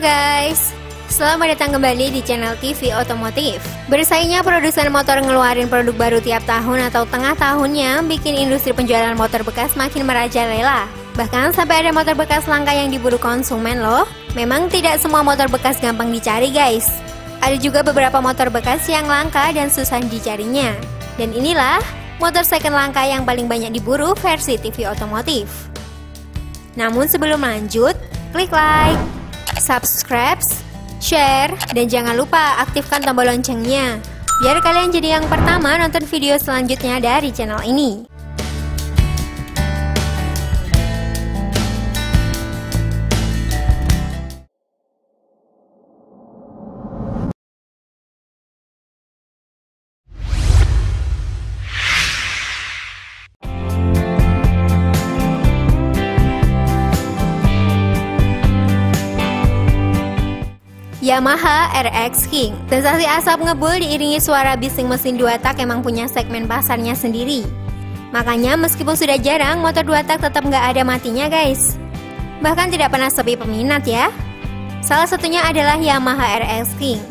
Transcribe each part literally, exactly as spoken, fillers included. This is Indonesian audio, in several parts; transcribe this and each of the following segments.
guys, selamat datang kembali di channel T V Otomotif. Bersaingnya produsen motor ngeluarin produk baru tiap tahun atau tengah tahunnya bikin industri penjualan motor bekas makin merajalela. Bahkan sampai ada motor bekas langka yang diburu konsumen loh. Memang tidak semua motor bekas gampang dicari guys. Ada juga beberapa motor bekas yang langka dan susah dicarinya. Dan inilah motor second langka yang paling banyak diburu versi T V Otomotif. Namun sebelum lanjut, klik like, subscribe, share, dan jangan lupa aktifkan tombol loncengnya biar kalian jadi yang pertama nonton video selanjutnya dari channel ini. Yamaha R X King. Sensasi asap ngebul diiringi suara bising mesin dua tak emang punya segmen pasarnya sendiri. Makanya meskipun sudah jarang, motor dua tak tetap nggak ada matinya guys. Bahkan tidak pernah sepi peminat ya. Salah satunya adalah Yamaha R X King.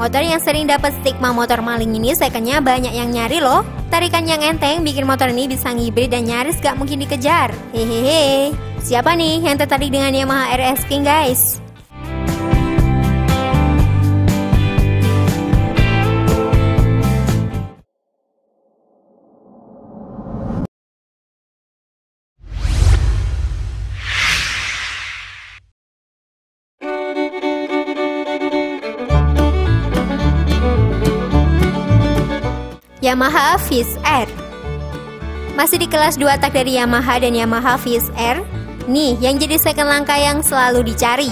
Motor yang sering dapat stigma motor maling ini secondnya banyak yang nyari loh. Tarikan yang enteng bikin motor ini bisa ngibrit dan nyaris gak mungkin dikejar. Hehehe. Siapa nih yang tertarik dengan Yamaha R X King guys? Yamaha F I Z R. Masih di kelas dua tak dari Yamaha dan Yamaha F I Z R. Nih yang jadi second langka yang selalu dicari.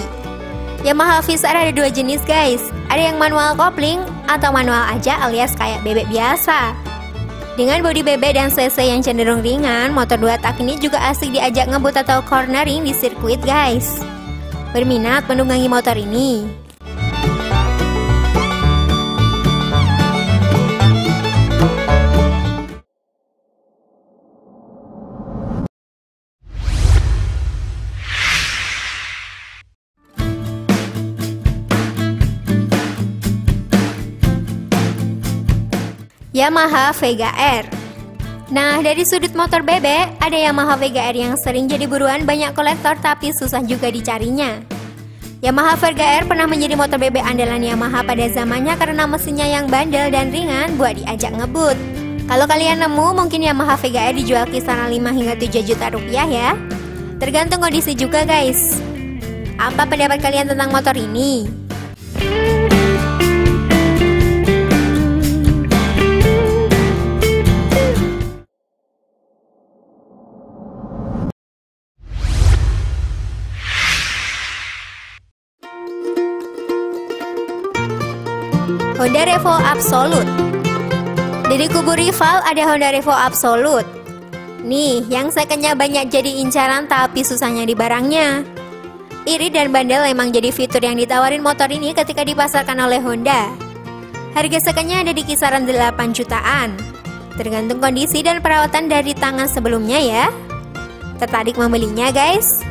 Yamaha F I Z R ada dua jenis guys. Ada yang manual kopling atau manual aja alias kayak bebek biasa. Dengan bodi bebek dan C C yang cenderung ringan, motor dua tak ini juga asik diajak ngebut atau cornering di sirkuit guys. Berminat menunggangi motor ini? Yamaha Vega R. Nah, dari sudut motor bebek, ada Yamaha Vega R yang sering jadi buruan banyak kolektor tapi susah juga dicarinya. Yamaha Vega R pernah menjadi motor bebek andalan Yamaha pada zamannya karena mesinnya yang bandel dan ringan buat diajak ngebut. Kalau kalian nemu, mungkin Yamaha Vega R dijual kisaran lima hingga tujuh juta rupiah ya. Tergantung kondisi juga guys. Apa pendapat kalian tentang motor ini? Honda Revo Absolute. Dari kubu rival ada Honda Revo Absolute. Nih, yang secondnya banyak jadi incaran tapi susahnya di barangnya. Iri dan bandel emang jadi fitur yang ditawarin motor ini ketika dipasarkan oleh Honda. Harga secondnya ada di kisaran delapan jutaan. Tergantung kondisi dan perawatan dari tangan sebelumnya ya. Tertarik membelinya guys?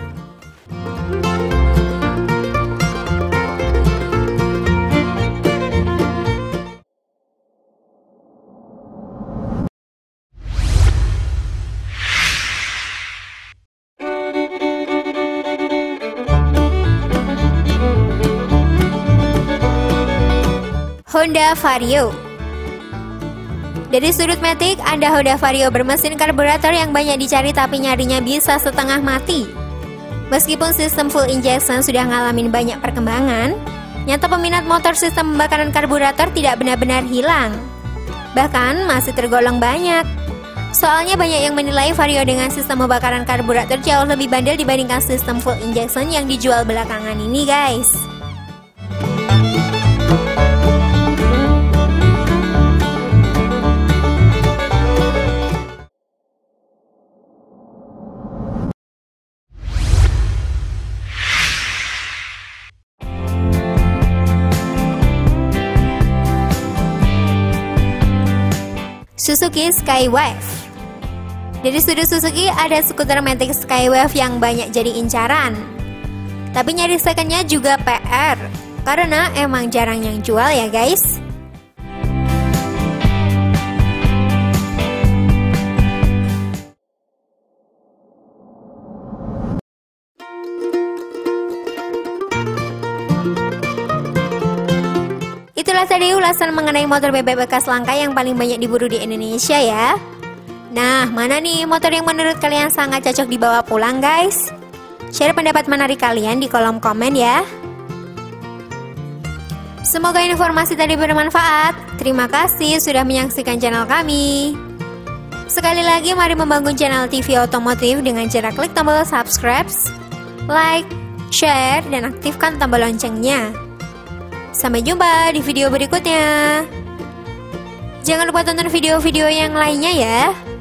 Honda Vario. Dari sudut metik, ada Honda Vario bermesin karburator yang banyak dicari tapi nyarinya bisa setengah mati. Meskipun sistem full injection sudah ngalamin banyak perkembangan, nyata peminat motor sistem pembakaran karburator tidak benar-benar hilang. Bahkan masih tergolong banyak. Soalnya banyak yang menilai Vario dengan sistem pembakaran karburator jauh lebih bandel dibandingkan sistem full injection yang dijual belakangan ini guys. Suzuki Skywave. Dari sudut Suzuki ada skuter matic Skywave yang banyak jadi incaran. Tapi nyari secondnya juga P R, karena emang jarang yang jual ya guys. Itulah tadi ulasan mengenai motor bebek bekas langka yang paling banyak diburu di Indonesia ya. Nah, mana nih motor yang menurut kalian sangat cocok dibawa pulang guys? Share pendapat menarik kalian di kolom komen ya. Semoga informasi tadi bermanfaat. Terima kasih sudah menyaksikan channel kami. Sekali lagi mari membangun channel T V Otomotif dengan cara klik tombol subscribe, like, share, dan aktifkan tombol loncengnya. Sampai jumpa di video berikutnya. Jangan lupa tonton video-video yang lainnya ya.